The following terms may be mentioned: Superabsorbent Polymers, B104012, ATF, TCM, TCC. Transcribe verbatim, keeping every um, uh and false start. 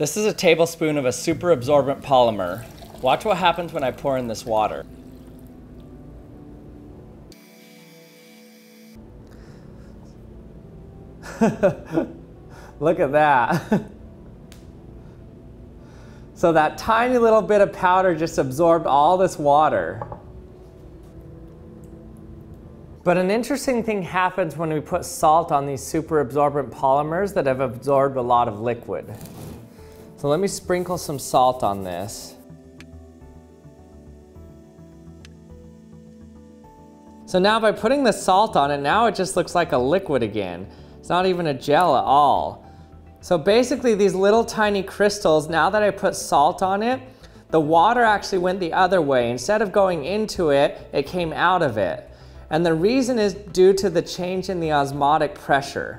This is a tablespoon of a superabsorbent polymer. Watch what happens when I pour in this water. Look at that. So that tiny little bit of powder just absorbed all this water. But an interesting thing happens when we put salt on these superabsorbent polymers that have absorbed a lot of liquid. So let me sprinkle some salt on this. So now by putting the salt on it, now it just looks like a liquid again. It's not even a gel at all. So basically these little tiny crystals, now that I put salt on it, the water actually went the other way. Instead of going into it, it came out of it. And the reason is due to the change in the osmotic pressure.